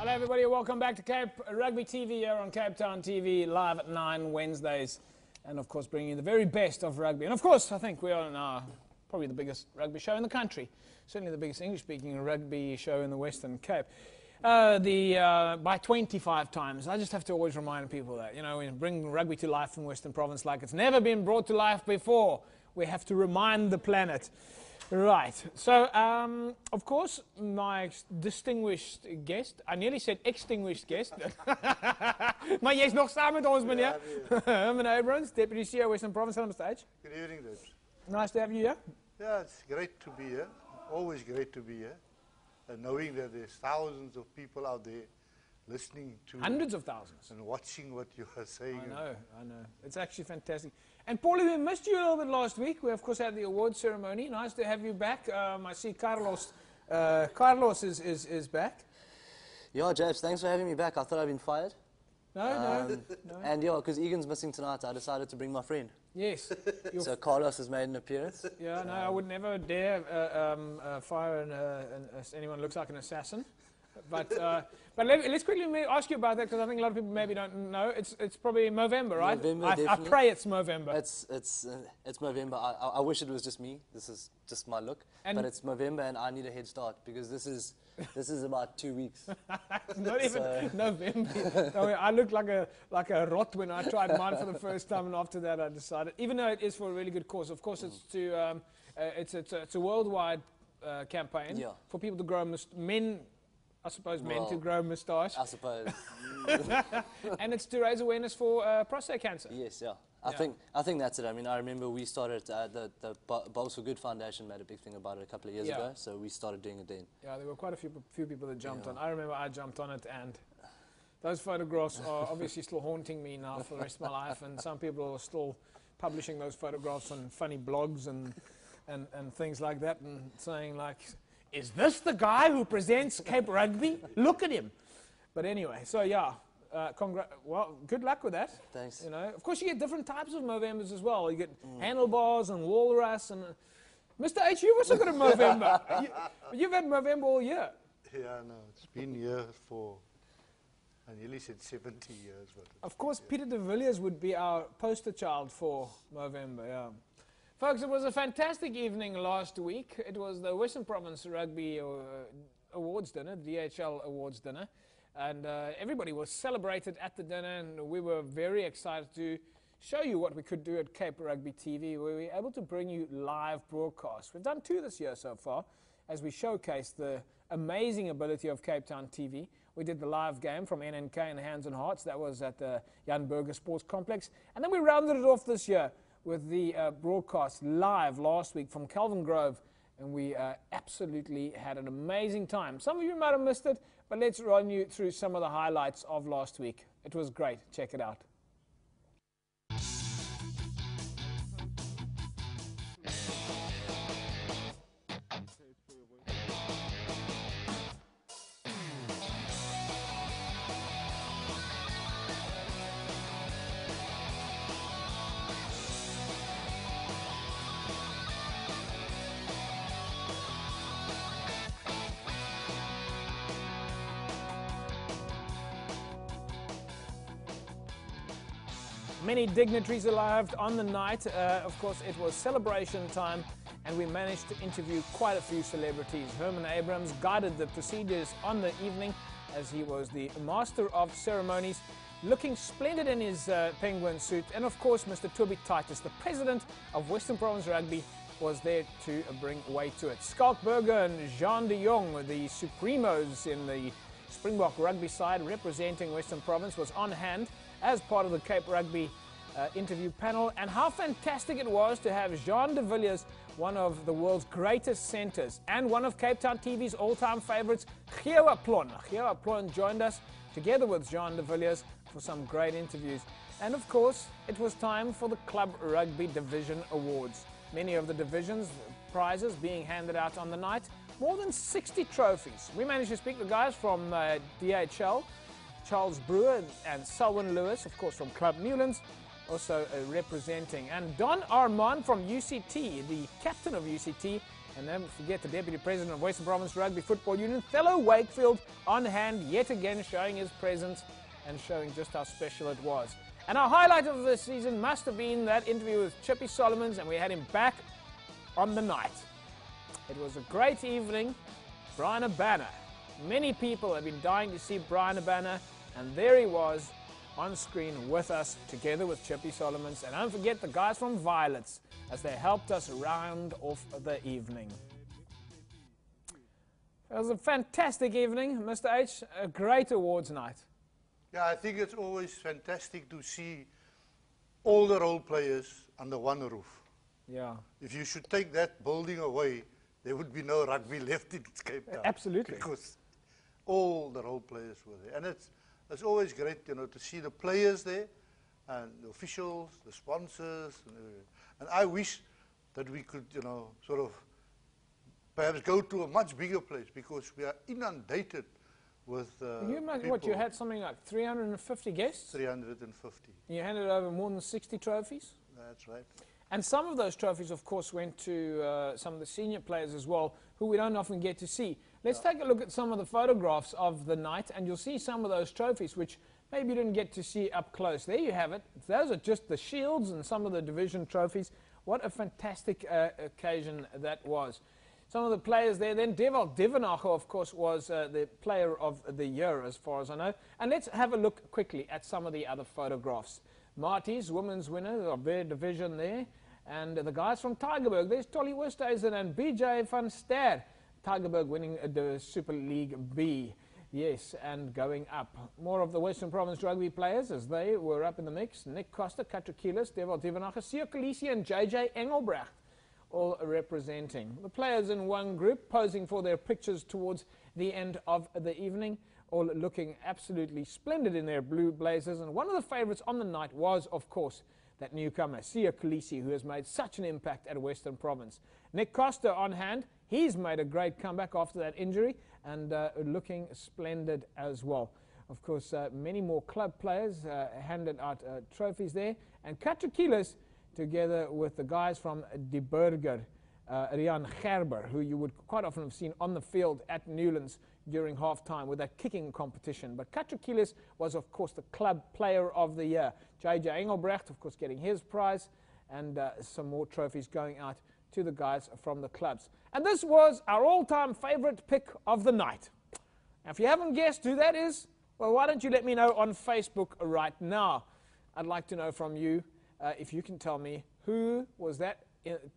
Hello everybody, welcome back to Cape Rugby TV here on Cape Town TV, live at 9 Wednesdays, and of course bringing you the very best of rugby. And of course, I think we are on our, probably the biggest rugby show in the country, certainly the biggest English-speaking rugby show in the Western Cape. By 25 times, I just have to always remind people that, you know, we bring rugby to life in Western Province like it's never been brought to life before. We have to remind the planet. Right, so of course, my distinguished guest, I nearly said extinguished guest, maar jy's nog saam met ons, meneer. Herman Abrahams, Deputy CEO Western Province, on the stage. Good evening, Dutch. Nice to have you here. Yeah, it's great to be here, always great to be here, and knowing that there's thousands of people out there listening to... Hundreds of thousands. ...and watching what you are saying. I know, it's actually fantastic. And Paulie, we missed you a little bit last week. We, of course, had the award ceremony. Nice to have you back. I see Carlos. Carlos is back. Yeah, James, thanks for having me back. I thought I'd been fired. No. And yeah, because Egan's missing tonight, I decided to bring my friend. Yes. So Carlos has made an appearance. Yeah, no, I would never dare fire anyone who looks like an assassin. But let's quickly ask you about that, because I think a lot of people maybe don't know. It's probably Movember, right? Movember, I pray it's Movember. It's Movember. I wish it was just me. This is just my look. And but it's Movember, and I need a head start, because this is about 2 weeks. Not even November. No, I looked like a rot when I tried mine for the first time, and after that I decided, even though it is for a really good cause. Of course, it's to it's a worldwide campaign for people to grow men. I suppose men to grow moustache. I suppose. And it's to raise awareness for prostate cancer. Yes, yeah. I think that's it. I mean, I remember we started the Bowls for Good Foundation made a big thing about it a couple of years ago, so we started doing it then. Yeah, there were quite a few people that jumped on. I remember I jumped on it, and those photographs are obviously still haunting me now for the rest of my life. And some people are still publishing those photographs on funny blogs and things like that, and saying like, is this the guy who presents Cape Rugby? Look at him. But anyway, so yeah, well, good luck with that. Thanks. You know, of course, you get different types of Movembers as well. You get handlebars and walrus and... Mr. H, you've also got a Movember. You've had Movember all year. Yeah, no, it's been here for... I nearly said 70 years. But of course, Peter de Villiers would be our poster child for Movember, yeah. Folks, it was a fantastic evening last week. It was the Western Province Rugby Awards dinner, DHL Awards dinner, and everybody was celebrated at the dinner, and we were very excited to show you what we could do at Cape Rugby TV, where we were able to bring you live broadcasts. We've done 2 this year so far, as we showcased the amazing ability of Cape Town TV. We did the live game from NNK and Hands and Hearts. That was at the Jan Burger Sports Complex, and then we rounded it off this year with the broadcast live last week from Calvin Grove, and we absolutely had an amazing time. Some of you might have missed it, but let's run you through some of the highlights of last week. It was great. Check it out. Many dignitaries arrived on the night. Of course, it was celebration time, and we managed to interview quite a few celebrities. Herman Abrahams guided the procedures on the evening, as he was the master of ceremonies, looking splendid in his penguin suit. And of course, Mr. Toby Titus, the president of Western Province Rugby, was there to bring weight to it. Skalkberger and Jean de Villiers, the supremos in the Springbok rugby side representing Western Province, was on hand as part of the Cape Rugby interview panel. And how fantastic it was to have Jean de Villiers, one of the world's greatest centres and one of Cape Town TV's all-time favourites, Gewa Plon joined us together with Jean de Villiers for some great interviews. And of course, it was time for the Club Rugby Division Awards. Many of the divisions prizes being handed out on the night, more than 60 trophies. We managed to speak to guys from DHL, Charles Brewer and Selwyn Lewis, of course from Club Newlands, also representing. And Don Armand from UCT, the captain of UCT, And don't forget the Deputy President of Western Province Rugby Football Union, fellow Wakefield, on hand yet again, showing his presence and showing just how special it was. And our highlight of the season must have been that interview with Chippy Solomons, and we had him back on the night. It was a great evening. Brian Banner. Many people have been dying to see Brian Banner, and there he was on screen with us together with Chippy Solomons. And don't forget the guys from Violets as they helped us round off the evening. It was a fantastic evening, Mr. H. A great awards night. Yeah, I think it's always fantastic to see all the role players under one roof. Yeah. If you should take that building away, there would be no rugby left in Cape Town. Absolutely. Because all the role players were there. And it's always great, you know, to see the players there, and the officials, the sponsors. And I wish that we could, you know, sort of perhaps go to a much bigger place, because we are inundated with what, you had something like 350 guests? 350. You handed over more than 60 trophies? That's right. And some of those trophies, of course, went to some of the senior players as well, who we don't often get to see. Let's take a look at some of the photographs of the night, and you'll see some of those trophies, which maybe you didn't get to see up close. There you have it. Those are just the shields and some of the division trophies. What a fantastic occasion that was. Some of the players there. Then Deval Devenacher, of course, was the player of the year, as far as I know. And let's have a look quickly at some of the other photographs. Marty's, women's winner of their division there. And the guys from Tigerberg. There's Tolly Westhuizen and BJ van Ster. Tigerberg winning the Super League B. Yes, and going up. More of the Western Province rugby players as they were up in the mix. Nick Costa, Kat Tsikilis, Deval Devenacher, Siya Kolisi and JJ Engelbrecht, all representing. The players in one group posing for their pictures towards the end of the evening, all looking absolutely splendid in their blue blazers. And one of the favourites on the night was, of course, that newcomer, Siya Kolisi, who has made such an impact at Western Province. Nick Costa on hand, he's made a great comeback after that injury and looking splendid as well. Of course, many more club players handed out trophies there. And Kat Tsikilis, together with the guys from De Burger, Rian Gerber, who you would quite often have seen on the field at Newlands during half-time with that kicking competition. But Kat Tsikilis was, of course, the club player of the year. JJ Engelbrecht, of course, getting his prize, and some more trophies going out to the guys from the clubs. And this was our all-time favourite pick of the night. Now, if you haven't guessed who that is, well, why don't you let me know on Facebook right now? I'd like to know from you. If you can tell me who was that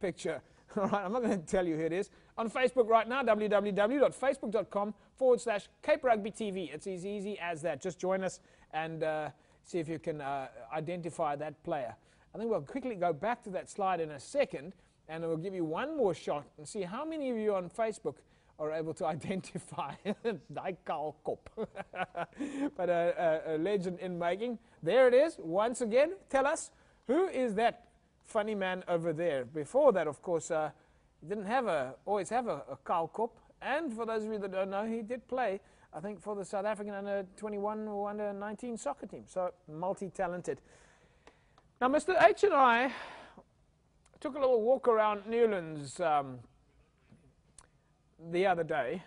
picture. All right, I'm not going to tell you who it is. On Facebook right now, www.facebook.com/Cape Rugby TV. It's as easy as that. Just join us and see if you can identify that player. I think we'll quickly go back to that slide in a second, and we'll give you one more shot and see how many of you on Facebook are able to identify Karl Kopp. But a legend in making. There it is. Once again, tell us, who is that funny man over there? Before that, of course, didn't have always have a Karl Kopp. And for those of you that don't know, he did play, I think, for the South African under-21 or under-19 soccer team. So multi-talented. Now, Mr. H and I took a little walk around Newlands the other day.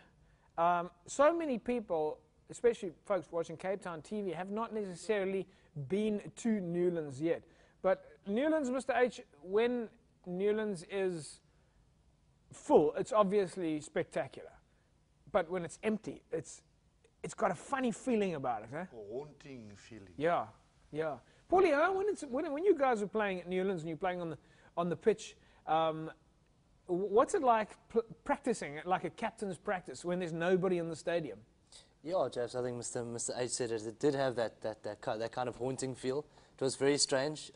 So many people, especially folks watching Cape Town TV, have not necessarily been to Newlands yet. But Newlands, Mr. H, when Newlands is full, it's obviously spectacular. But when it's empty, it's got a funny feeling about it, eh? A haunting feeling. Yeah, yeah. Paulie, when you guys are playing at Newlands and you're playing on the pitch, what's it like practicing like a captain's practice when there's nobody in the stadium? Yeah, James, I think Mr. H said it. It did have that kind of haunting feel. It was very strange.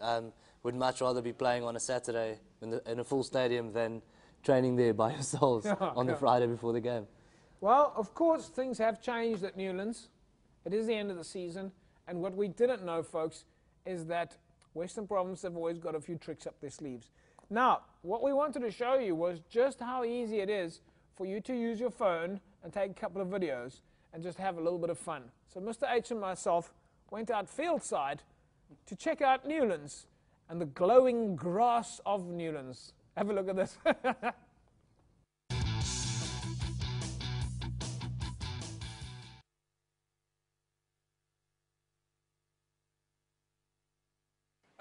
Would much rather be playing on a Saturday in a full stadium than training there by yourselves on the Friday before the game. Well, of course, things have changed at Newlands. It is the end of the season. And what we didn't know, folks, is that Western Province have always got a few tricks up their sleeves. Now, what we wanted to show you was just how easy it is for you to use your phone and take a couple of videos and just have a little bit of fun. So Mr. H and myself went out fieldside to check out Newlands and the glowing grass of Newlands. Have a look at this.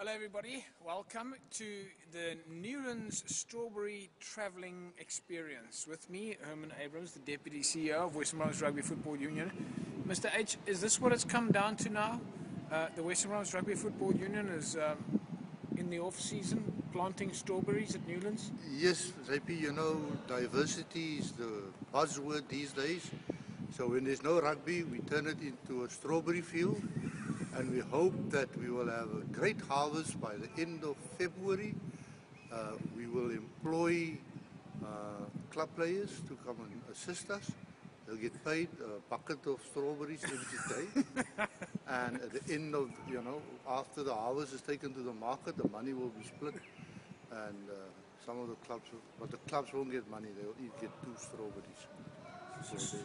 Hello everybody, welcome to the Newlands Strawberry Travelling Experience. With me, Herman Abrahams, the Deputy CEO of Western Province Rugby Football Union. Mr. H, is this what it's come down to now? The Western Province Rugby Football Union is in the off-season planting strawberries at Newlands? Yes, JP, you know, diversity is the buzzword these days. So when there's no rugby, we turn it into a strawberry field. And we hope that we will have a great harvest by the end of February. We will employ club players to come and assist us. They'll get paid a bucket of strawberries every day. And at the end of, you know, after the harvest is taken to the market, the money will be split. And some of the clubs, but the clubs won't get money. They'll each get 2 strawberries. So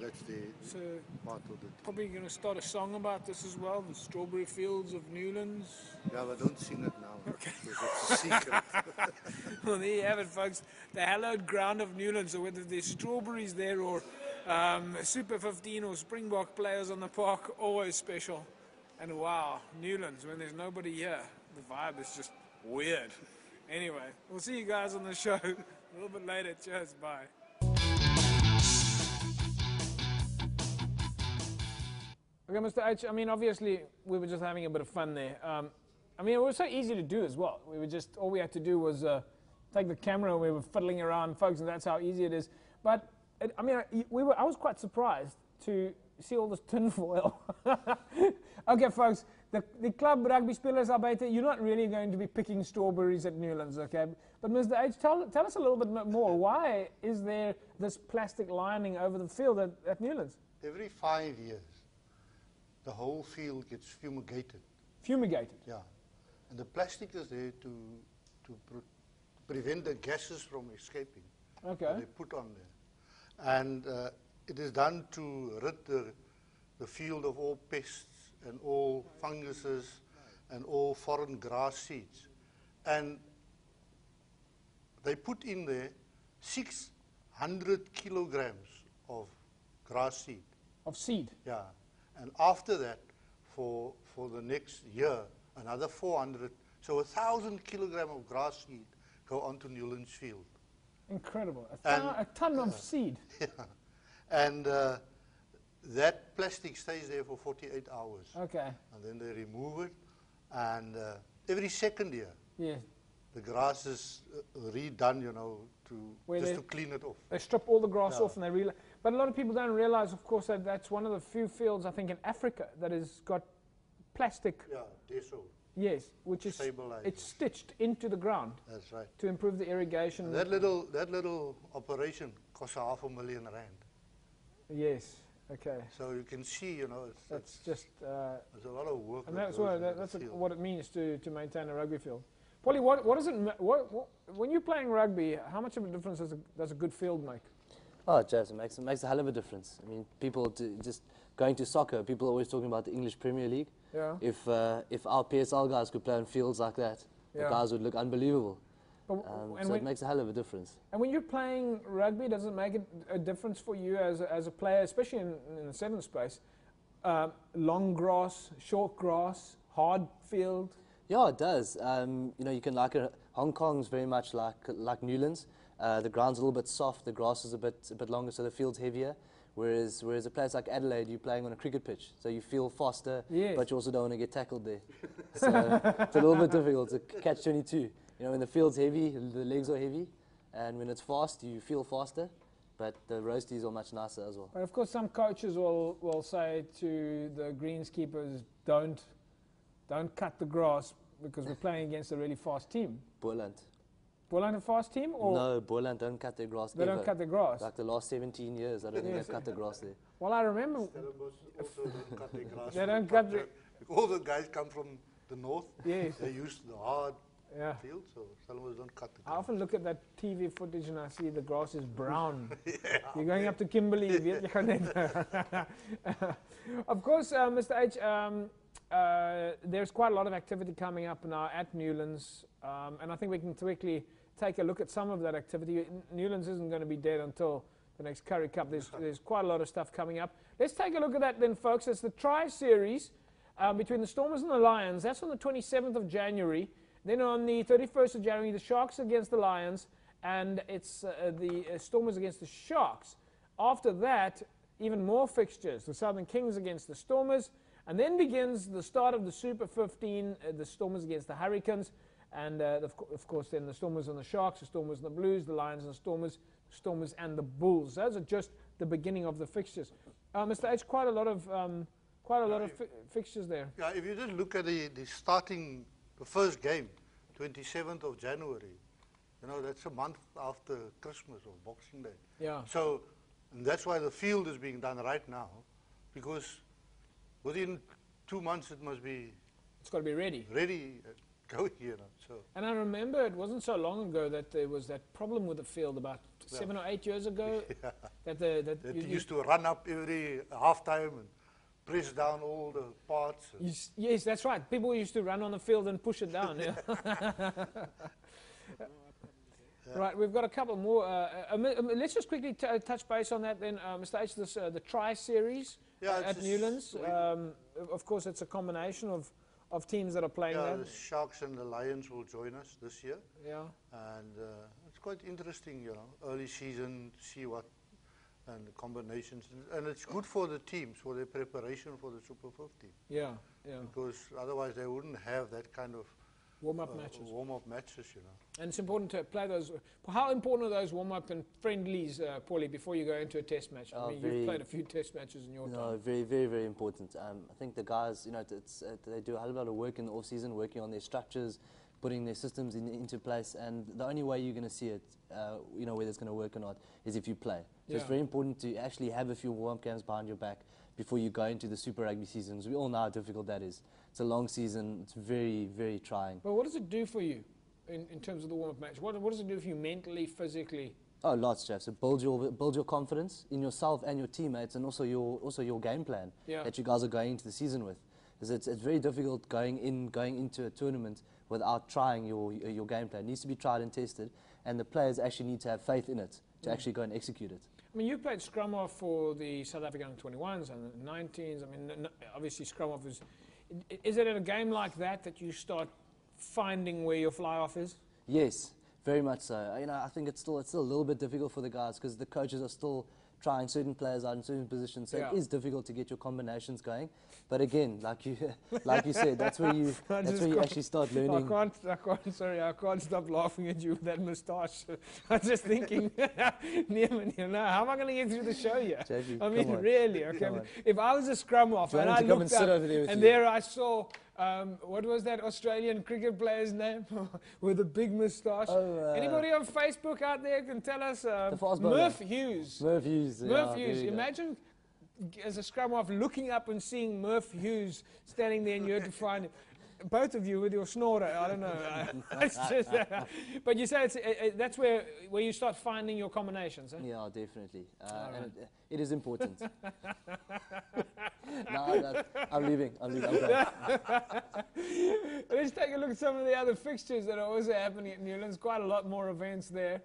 that's the part of it. Probably going to start a song about this as well, the strawberry fields of Newlands. Yeah, but don't sing it now. Okay. It's a secret. Well, there you have it, folks. The hallowed ground of Newlands. So whether there's strawberries there or Super 15 or Springbok players on the park, always special. And wow, Newlands, when there's nobody here, the vibe is just weird. Anyway, we'll see you guys on the show a little bit later. Cheers, bye. Okay, Mr. H, I mean, obviously, we were just having a bit of fun there. I mean, it was so easy to do as well. We were just, all we had to do was take the camera, and we were fiddling around, folks, and that's how easy it is. But, I mean, I was quite surprised to see all this tinfoil. Okay, folks, the club rugby spelers are better. You're not really going to be picking strawberries at Newlands, okay? But, Mr. H, tell us a little bit more. Why is there this plastic lining over the field at Newlands? Every 5 years. The whole field gets fumigated. Fumigated? Yeah. And the plastic is there to prevent the gases from escaping. Okay. That they put on there. And it is done to rid the field of all pests and all funguses and all foreign grass seeds. And they put in there 600 kilograms of grass seed. Of seed? Yeah. And after that, for the next year, another 400. So 1,000 kilograms of grass seed go onto Newlands Field. Incredible. A ton of seed. Yeah. And that plastic stays there for 48 hours. Okay. And then they remove it. And every second year, the grass is redone, you know, just to clean it off. They strip all the grass off and they relay. But a lot of people don't realize, of course, that that's one of the few fields, I think, in Africa that has got plastic. Yeah, deso. Yes, which is stabilized. It's stitched into the ground. That's right. To improve the irrigation. And that little operation costs R500,000 rand. Yes. Okay. So you can see, you know, it's just. There's a lot of work. And that's what it means to maintain a rugby field. Paulie, when you're playing rugby, how much of a difference does a good field make? Oh, Jazz, it makes a hell of a difference. I mean, people just going to soccer, people are always talking about the English Premier League. Yeah. If our PSL guys could play on fields like that, the guys would look unbelievable. So it makes a hell of a difference. And when you're playing rugby, does it make a difference for you as a player, especially in the 7 space? Long grass, short grass, hard field? Yeah, it does. You know, you can Hong Kong's very much like Newlands. The ground's a little bit soft, the grass is a bit longer, so the field's heavier. Whereas a place like Adelaide, you're playing on a cricket pitch, so you feel faster, but you also don't want to get tackled there. So it's a little bit difficult to catch 22. You know, when the field's heavy, the legs are heavy, and when it's fast, you feel faster. But the roasties are much nicer as well. But of course, some coaches will say to the greenskeepers, don't cut the grass because we're playing against a really fast team. Boland. Boland a fast team? Or no, Boland don't cut their grass ever. They don't cut their grass? Like the last 17 years, I don't think they've cut the grass there. Well, I remember... Stellenbosch also don't cut their grass. They don't cut the... All the guys come from the north. Yes. They use the hard field, so Stellenbosch don't cut the grass. I often look at that TV footage and I see the grass is brown. You're going up to Kimberley. Of course, Mr. H... there's quite a lot of activity coming up now at Newlands, and I think we can quickly take a look at some of that activity. Newlands isn't going to be dead until the next Currie Cup. There's quite a lot of stuff coming up. Let's take a look at that then, folks. It's the Tri-Series. between the Stormers and the Lions. That's on the 27th of January. Then on the 31st of January, the Sharks against the Lions, and it's the Stormers against the Sharks. After that, even more fixtures. The Southern Kings against the Stormers. And then begins the start of the Super 15, the Stormers against the Hurricanes. And, of course, then the Stormers and the Sharks, the Stormers and the Blues, the Lions and the Stormers and the Bulls. Those are just the beginning of the fixtures. Mr. H, quite a lot of, fixtures there. Yeah, if you just look at the first game, 27th of January, you know, that's a month after Christmas or Boxing Day. Yeah. So, and that's why the field is being done right now, because within 2 months it must be... It's got to be ready. Ready. Going, you know, so. And I remember it wasn't so long ago that there was that problem with the field about 7 or 8 years ago. Yeah. That you used to run up every halftime and press down all the parts. Yes, that's right. People used to run on the field and push it down. Right, we've got a couple more. Let's just quickly touch base on that then, Mr. H, this, the Tri-Series at Newlands. Of course, it's a combination of teams that are playing there. The Sharks and the Lions will join us this year. Yeah. And it's quite interesting, you know, early season, to see what, and the combinations. And it's good for the teams, for their preparation for the Super 15. Yeah, yeah. Because otherwise they wouldn't have that kind of warm-up matches. Warm-up matches, you know. And it's important to play those. How important are those warm-up and friendlies, Paulie, before you go into a test match? I mean, you've played a few test matches in your time. No, very, very, very important. I think the guys, you know, they do a whole lot of work in the off-season, working on their structures, putting their systems into place. And the only way you're going to see it, you know, whether it's going to work or not, is if you play. So it's very important to actually have a few warm-up games behind your back before you go into the Super Rugby seasons. We all know how difficult that is. It's a long season. It's very, very trying. Well, what does it do for you in terms of the warm-up match? What does it do for you mentally, physically? Oh, lots, Jeff. So build your confidence in yourself and your teammates, and also your game plan that you guys are going into the season with. Because it's very difficult going into a tournament without trying your game plan. It needs to be tried and tested, and the players actually need to have faith in it to actually go and execute it. I mean, you played scrum off for the South African 21s and the 19s. I mean, obviously scrum off is... Is it in a game like that that you start finding where your fly-off is? Yes, very much so. You know, I think it's still a little bit difficult for the guys because the coaches are still trying certain players out in certain positions, so it is difficult to get your combinations going. But again, like you said, that's where you actually start learning. I can't stop laughing at you with that moustache. I'm just thinking, how am I going to get through the show here? JG, I mean, really. Okay, if I was a scrum off and I looked up and there I saw. What was that Australian cricket player's name with a big moustache? Oh, anybody on Facebook out there can tell us? Murph Hughes. Murph Hughes. Murph Hughes. Imagine as a scrum off looking up and seeing Murph Hughes standing there, and you had to find him. Both of you with your snorer, I don't know. It's just, but you say that's where you start finding your combinations. Eh? Yeah, definitely. And it is important. No, I'm leaving. Let's take a look at some of the other fixtures that are also happening at Newlands. Quite a lot more events there.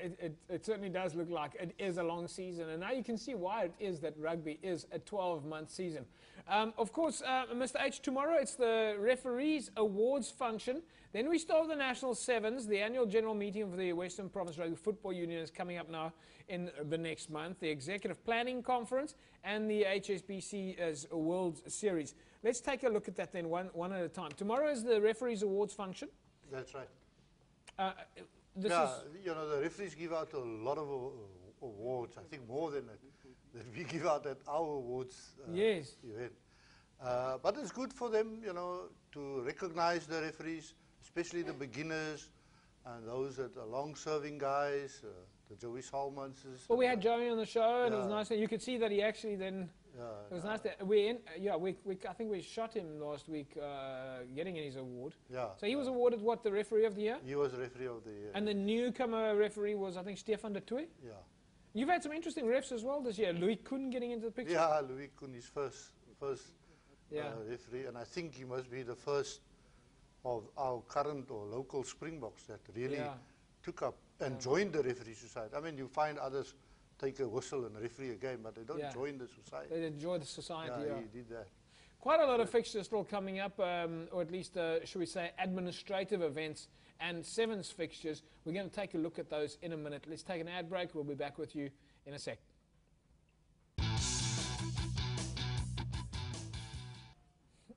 It certainly does look like it is a long season, and now you can see why it is that rugby is a 12-month season. Of course, Mr. H, tomorrow it's the referees awards function. Then we start with the National Sevens. The annual general meeting of the Western Province Rugby Football Union is coming up now in the next month. The Executive Planning Conference and the HSBC's World Series. Let's take a look at that then one at a time. Tomorrow is the referees awards function. That's right. You know, the referees give out a lot of awards. I think more than that we give out at our awards event. But it's good for them, you know, to recognize the referees, especially the beginners and those that are long-serving guys, the Joey Solomons. Well, we had Joey on the show, and it was nice. And you could see that he actually then. It was nice that I think we shot him last week getting his award. Yeah. So he was awarded what, the referee of the year? He was referee of the year. And the newcomer referee was, I think, Stefan de Tooy? Yeah. You've had some interesting refs as well this year. Louis Kuhn getting into the picture. Yeah, Louis Kuhn is first referee, and I think he must be the first of our current or local Springboks that really took up and joined the referee society. I mean, you find others take a whistle and referee a game, but they don't join the society. They enjoy the society. Yeah, he did that. Quite a lot of fixtures still coming up, or at least, should we say, administrative events and sevens fixtures. We're going to take a look at those in a minute. Let's take an ad break. We'll be back with you in a sec.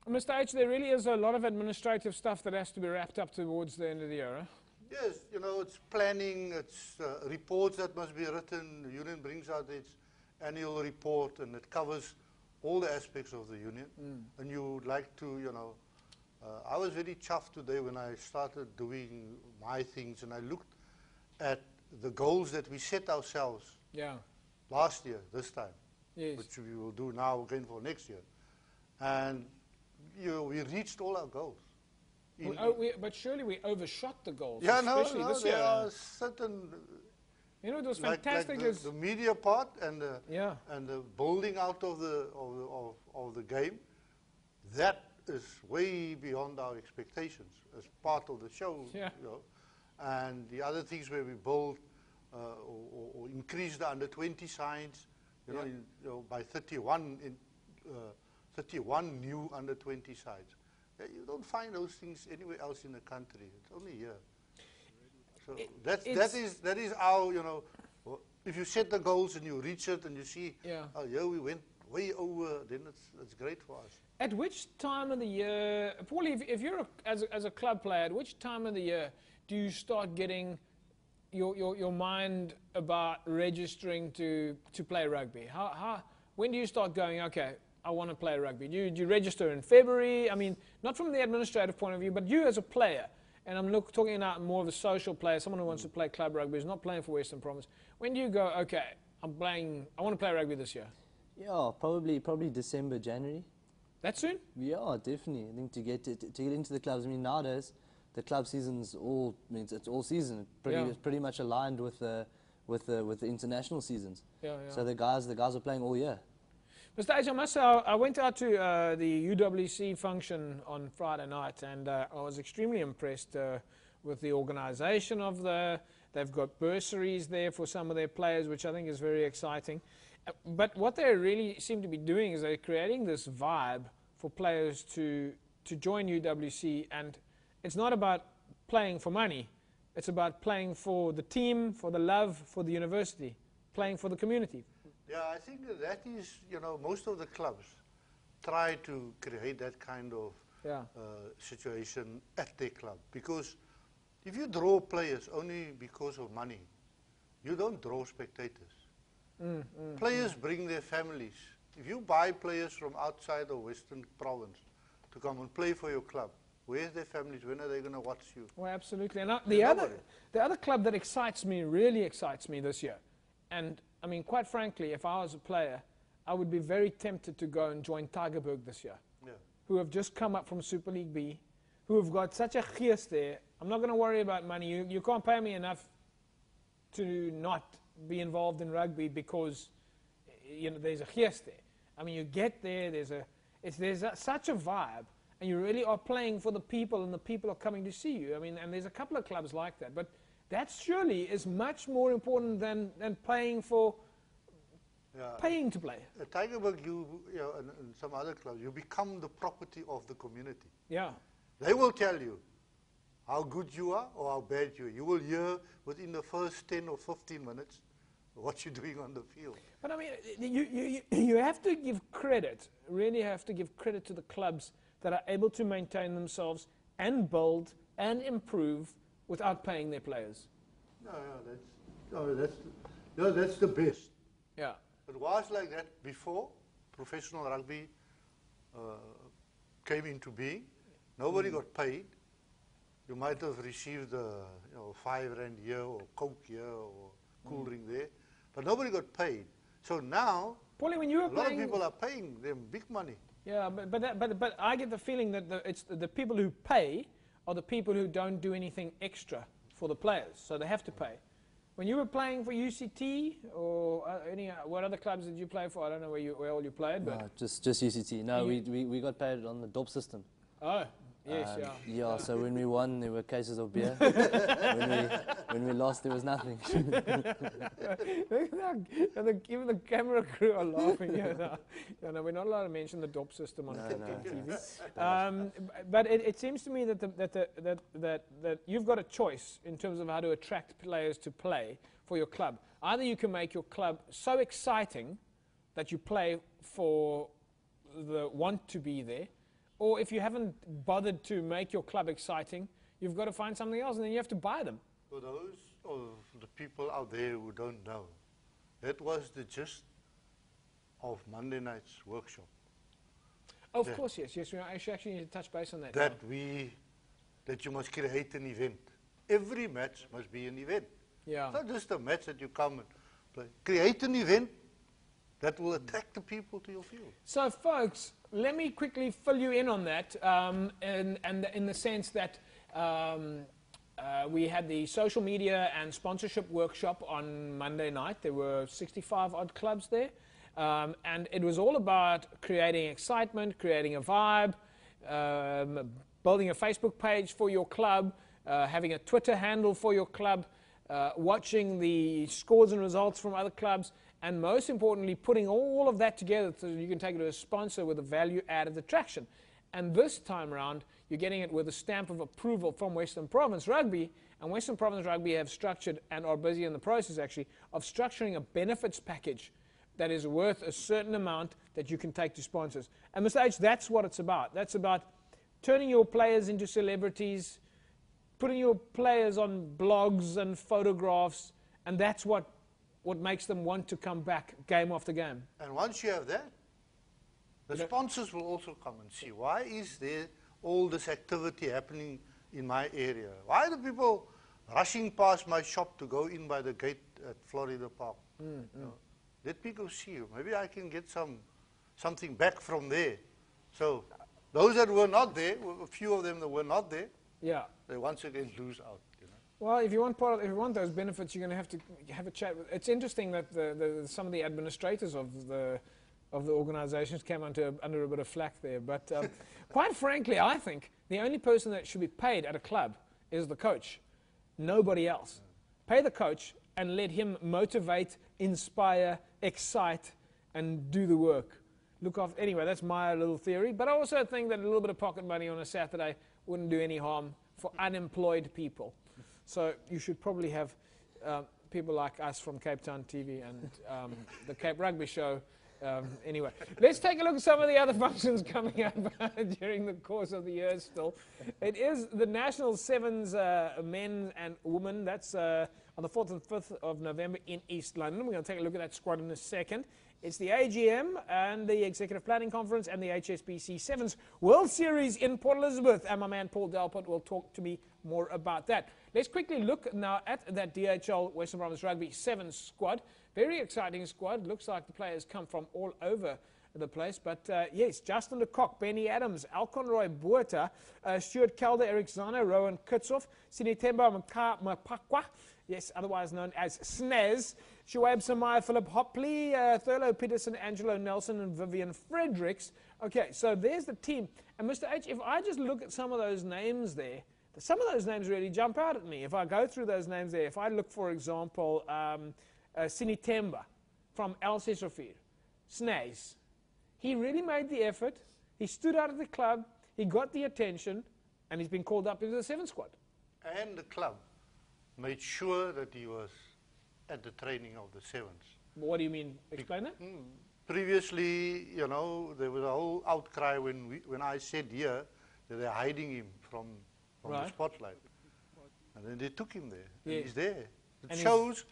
Mr. H, there really is a lot of administrative stuff that has to be wrapped up towards the end of the year, huh? Yes, you know, it's planning, it's reports that must be written. The union brings out its annual report, and it covers all the aspects of the union. Mm. And you would like to, you know, I was very chuffed today when I started doing my things, and I looked at the goals that we set ourselves last year, this time, which we will do now again for next year. And we reached all our goals. But surely we overshot the goals. Yeah, especially this year. There are certain. You know, it was fantastic. Like the media part and the and the building out of the game, that is way beyond our expectations as part of the show. Yeah. You know, and the other things where we build or increase the under-20 signs, you know, by 31 in. 31 new under-20 sides. You don't find those things anywhere else in the country. It's only here. So that is how, you know, if you set the goals and you reach it and you see, oh, yeah, we went way over, then it's great for us. At which time of the year, Paulie, if you're as a club player, at which time of the year do you start getting your mind about registering to play rugby? When do you start going, okay, I want to play rugby? Do you register in February? I mean, not from the administrative point of view, but you as a player, and I'm talking about more of a social player, someone who wants to play club rugby, who's not playing for Western Province. When do you go, okay, I want to play rugby this year? Yeah, probably December, January. That soon? Yeah, definitely. I think to get into the clubs. I mean, nowadays the club season's it's all season. It's pretty much aligned with the international seasons. Yeah, yeah. So the guys are playing all year. Mr. H, I must say, I went out to the UWC function on Friday night, and I was extremely impressed with the organisation of they've got bursaries there for some of their players, which I think is very exciting. But what they really seem to be doing is they're creating this vibe for players to join UWC, and it's not about playing for money, it's about playing for the team, for the love, for the university, playing for the community. Yeah, I think that is, you know, most of the clubs try to create that kind of situation at their club. Because if you draw players only because of money, you don't draw spectators. Players bring their families. If you buy players from outside of Western Province to come and play for your club, where's their families? When are they going to watch you? Well, absolutely. And the other club that really excites me this year, and I mean, quite frankly, if I was a player, I would be very tempted to go and join Tigerberg this year, who have just come up from Super League B, who have got such a geest there. I'm not going to worry about money. You can't pay me enough to not be involved in rugby because, you know, there's a geest there. I mean, you get there, there's such a vibe, and you really are playing for the people, and the people are coming to see you. I mean, and there's a couple of clubs like that, but that surely is much more important than paying to play. At Tigerberg, and some other clubs, you become the property of the community. Yeah. They will tell you how good you are or how bad you are. You will hear within the first 10 or 15 minutes what you're doing on the field. But I mean, you have to give credit, really have to give credit to the clubs that are able to maintain themselves and build and improve without paying their players. No, that's the best. Yeah. It was like that before professional rugby came into being. Nobody got paid. You might have received R5 here or Coke here or Cool Ring there, but nobody got paid. So now, Paulie, a lot of people are paying them big money. Yeah, but I get the feeling that it's the people who pay are the people who don't do anything extra for the players, so they have to pay. When you were playing for UCT or what other clubs did you play for? I don't know where all you played, but just UCT. No, we got paid on the DOP system. Oh, Yes, yeah, so when we won, there were cases of beer. when we lost, there was nothing. Even the camera crew are laughing. We're not allowed to mention the DOP system on TV. But it seems to me that you've got a choice in terms of how to attract players to play for your club. Either you can make your club so exciting that you play for the want to be there, or if you haven't bothered to make your club exciting, you've got to find something else, and then you have to buy them. For those of the people out there who don't know, that was the gist of Monday night's workshop. Oh, of course, yes, we actually need to touch base on that. That you must create an event. Every match must be an event. Yeah. It's not just a match that you come and play. Create an event that will attract the people to your field. So, folks, let me quickly fill you in on that, in the sense that we had the social media and sponsorship workshop on Monday night. There were 65-odd clubs there, and it was all about creating excitement, creating a vibe, building a Facebook page for your club, having a Twitter handle for your club, watching the scores and results from other clubs, and most importantly, putting all of that together so you can take it to a sponsor with a value-added attraction. And this time around, you're getting it with a stamp of approval from Western Province Rugby, and Western Province Rugby have structured, and are busy in the process actually, of structuring a benefits package that is worth a certain amount that you can take to sponsors. And Mr. H, that's what it's about. That's about turning your players into celebrities, putting your players on blogs and photographs, and that's what makes them want to come back game after game. And once you have that, the sponsors will also come and see, why is there all this activity happening in my area? Why are people rushing past my shop to go in by the gate at Florida Park? Let me go see you. Maybe I can get something back from there. So those that were not there, a few of them that were not there, they once again lose out. Well, if you want those benefits, you're going to have to have a chat. It's interesting that some of the administrators of the organisations came under a bit of flack there. But quite frankly, I think the only person that should be paid at a club is the coach. Nobody else. Pay the coach and let him motivate, inspire, excite, and do the work. Look after. Anyway, that's my little theory. But I also think that a little bit of pocket money on a Saturday wouldn't do any harm for unemployed people. So you should probably have people like us from Cape Town TV and the Cape Rugby show. Anyway, let's take a look at some of the other functions coming up during the course of the year still. It is the National Sevens men and women. That's on the 4th and 5th of November in East London. We're going to take a look at that squad in a second. It's the AGM and the Executive Planning Conference and the HSBC Sevens World Series in Port Elizabeth. And my man Paul Dalport will talk to me more about that. Let's quickly look now at that DHL Western Province Rugby Sevens squad. Very exciting squad. Looks like the players come from all over the place. But yes, Justin de Kock, Benny Adams, Alconroy Buerta, Stuart Calder, Eric Zano, Rowan Kutzhoff, Sinitemba Mapakwa, yes, otherwise known as Snaz, Shuaib Samaya, Philip Hopley, Thurlow Peterson, Angelo Nelson, and Vivian Fredericks. Okay, so there's the team. And Mr. H, if I just look at some of those names there, some of those names really jump out at me. If I go through those names there, if I look, for example, Sinitemba from El Sesofir, Snays, he really made the effort. He stood out at the club. He got the attention, and he's been called up into the seven squad. And the club made sure that he was at the training of the sevens. What do you mean? Explain that. Previously, you know, there was a whole outcry when I said here that they're hiding him from the spotlight, and then they took him there. Yeah. And he's there. It shows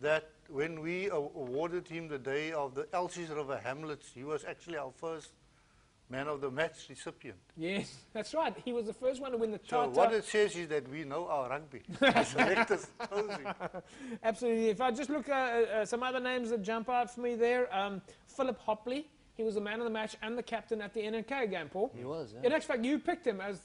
that when we awarded him the day of the Elsie's River Hamlets, he was actually our first man of the match recipient. Yes, that's right. He was the first one to win the title. So what it says is that we know our rugby. Absolutely. If I just look at some other names that jump out for me there, Philip Hopley, he was the man of the match and the captain at the NNK game, Paul. He was, yeah. In fact, you picked him as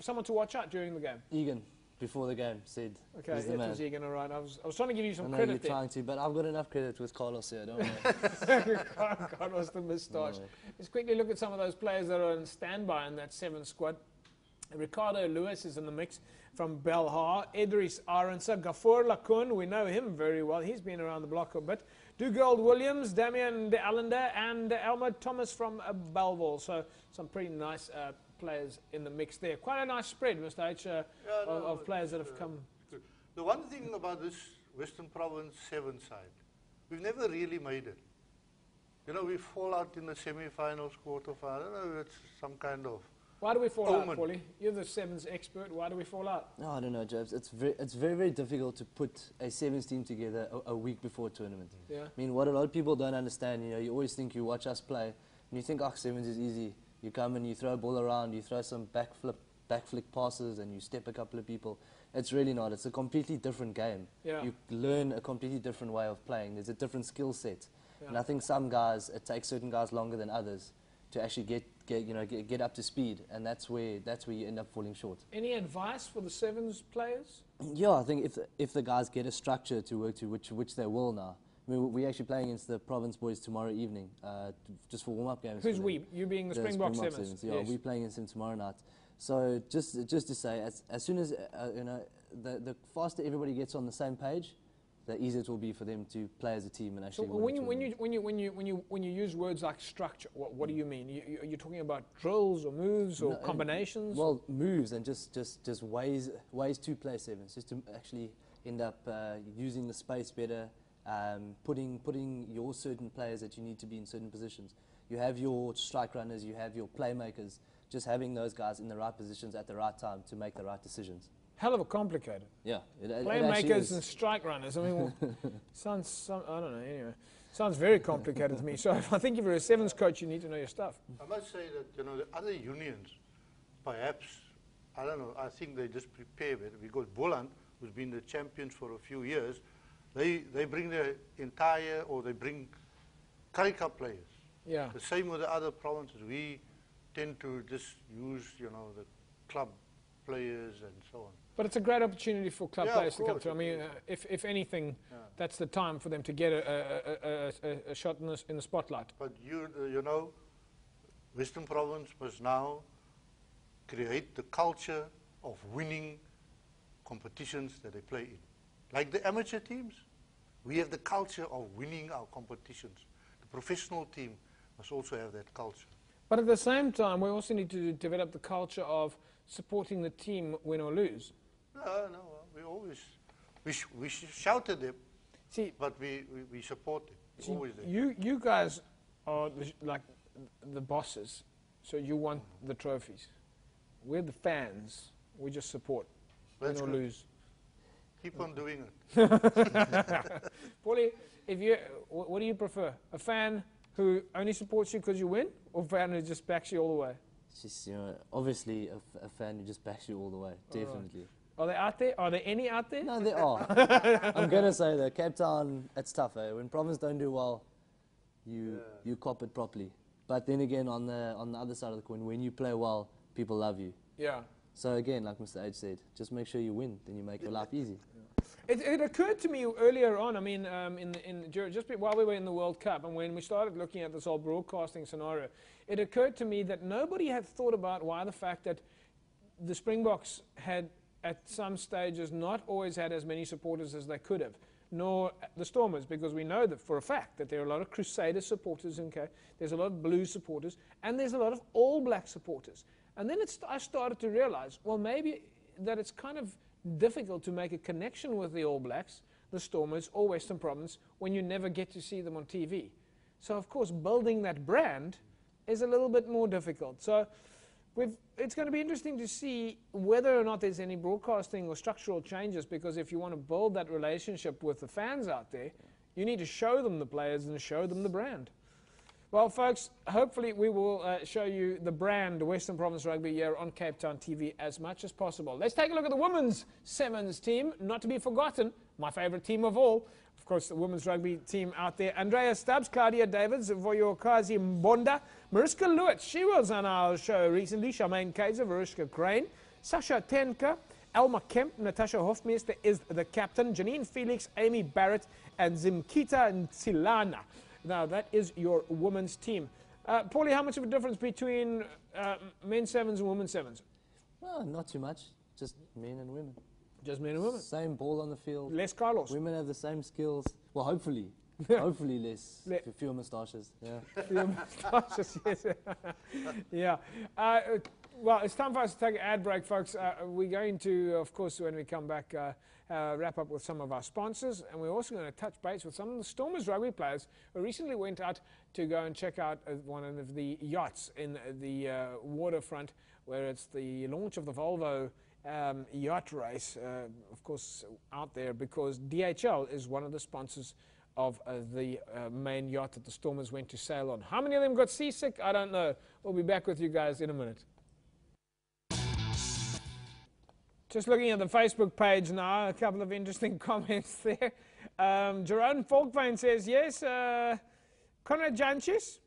someone to watch out during the game. Egan, before the game, said okay, he's the man. Was Egan, all right. I was trying to give you some credit you're there. Trying to, but I've got enough credit with Carlos here, don't I? Carlos the moustache. No. Let's quickly look at some of those players that are in standby in that seven squad. Ricardo Lewis is in the mix from Belhar. Edris Aronsa, Gafur Lakun, we know him very well. He's been around the block a bit. Dugold Williams, Damian De Allender, and Elmer Thomas from Belval. So some pretty nice players in the mix there. Quite a nice spread, Mr. H, of players that have come. The one thing about this Western Province 7 side, we've never really made it. You know, we fall out in the semi-finals, quarter-final. I don't know, it's some kind of... Why do we fall out, Paulie? You're the sevens expert. Why do we fall out? No, I don't know, Jobs. It's very, very difficult to put a sevens team together a week before a tournament. Yeah. I mean, what a lot of people don't understand, you know, you always think you watch us play, and you think, oh, sevens is easy. You come and you throw a ball around, you throw some back flick passes, and you step a couple of people. It's really not. It's a completely different game. Yeah. You learn a completely different way of playing. There's a different skill set. Yeah. And I think some guys, it takes certain guys longer than others to actually get up to speed, and that's where you end up falling short. Any advice for the sevens players? Yeah, I think if the guys get a structure to work to, which they will now. I mean, we're actually playing against the Province boys tomorrow evening, just for warm-up games. Who's we? You being the Springbok sevens. Yeah, yes. We're playing against them tomorrow night. So just to say, as soon as you know, the faster everybody gets on the same page, the easier it will be for them to play as a team and actually. So when you use words like structure, what do you mean? You're talking about drills or moves or combinations? Well, moves and just ways to play sevens, just to actually end up using the space better, putting your certain players that you need to be in certain positions. You have your strike runners, you have your playmakers. Just having those guys in the right positions at the right time to make the right decisions. Hell of a complicated. Yeah. Playmakers and strike runners. I mean, well, I don't know, anyway. Sounds very complicated to me. So I think if you're a sevens coach, you need to know your stuff. I must say that, you know, the other unions, perhaps, I don't know, I think they just prepare better because Boland, who's been the champions for a few years, they bring their entire, or they bring Karika players. Yeah. The same with the other provinces. We tend to just use, you know, the club players and so on. But it's a great opportunity for club players to come through. I mean, if anything, that's the time for them to get a shot in the spotlight. But you know, Western Province must now create the culture of winning competitions that they play in. Like the amateur teams, we have the culture of winning our competitions. The professional team must also have that culture. But at the same time, we also need to develop the culture of supporting the team win or lose. No, we always we shout at them, see, but we support them. See, always there. You guys are like the bosses, so you want the trophies. We're the fans. We just support, that's win or good. Lose. Keep on doing it. Paulie, what do you prefer? A fan who only supports you because you win, or a fan who just backs you all the way? It's just, you know, obviously a fan who just backs you all the way, definitely. Right. Are they out there? Are there any out there? No, there are. I'm going to say that Cape Town, it's tough. Eh? When Province don't do well, you cop it properly. But then again, on the other side of the coin, when you play well, people love you. Yeah. So again, like Mr. H said, just make sure you win, then you make your life easy. It occurred to me earlier on, I mean, just while we were in the World Cup and when we started looking at this whole broadcasting scenario, it occurred to me that nobody had thought about why the fact that the Springboks had, at some stages, not always had as many supporters as they could have, nor the Stormers, because we know that for a fact that there are a lot of Crusader supporters in Cape, there's a lot of Blue supporters, and there's a lot of All Black supporters. And then I started to realize, well, maybe that it's kind of difficult to make a connection with the All Blacks, the Stormers, or Western Province when you never get to see them on TV. So, of course, building that brand is a little bit more difficult. So it's going to be interesting to see whether or not there's any broadcasting or structural changes, because if you want to build that relationship with the fans out there, you need to show them the players and show them the brand. Well, folks, hopefully we will show you the brand Western Province Rugby here on Cape Town TV as much as possible. Let's take a look at the women's sevens team, not to be forgotten, my favourite team of all. Of course, the women's rugby team out there. Andrea Stubbs, Claudia Davids, Voyokazi Mbonda, Mariska Lewitt, she was on our show recently, Charmaine Kaiser, Verushka Crane, Sasha Tenka, Alma Kemp, Natasha Hofmeister is the captain, Janine Felix, Amy Barrett, and Zimkita Nsilana. Now, that is your women's team. Paulie, how much of a difference between men's sevens and women's sevens? Well, not too much. Just men and women. Just men and women. Same ball on the field. Less Carlos. Women have the same skills. Well, hopefully. Hopefully less. Fewer moustaches. Yeah. Fewer moustaches, yes. Yeah. Well, it's time for us to take an ad break, folks. We're going to, of course, when we come back, wrap up with some of our sponsors. And we're also going to touch base with some of the Stormers rugby players who recently went out to go and check out one of the yachts in the waterfront, where it's the launch of the Volvo yacht race, of course, out there, because DHL is one of the sponsors of the main yacht that the Stormers went to sail on. How many of them got seasick? I don't know. We'll be back with you guys in a minute. Just looking at the Facebook page now, a couple of interesting comments there. Jerome Falkvane says, yes, Conrad Janchis.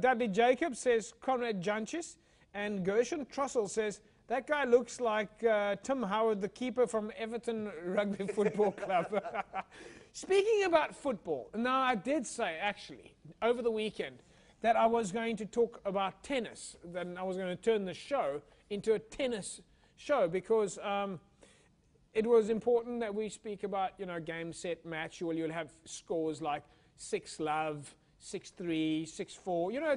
Dudley Jacobs says, Conrad Janchis. And Gershon Trussell says, that guy looks like Tim Howard, the keeper from Everton Rugby Football Club. Speaking about football, now I did say, actually, over the weekend, that I was going to talk about tennis. Then I was going to turn the show into a tennis show, because it was important that we speak about, you know, game, set, match. You'll have scores like 6-love, 6-3, 6-4, you know,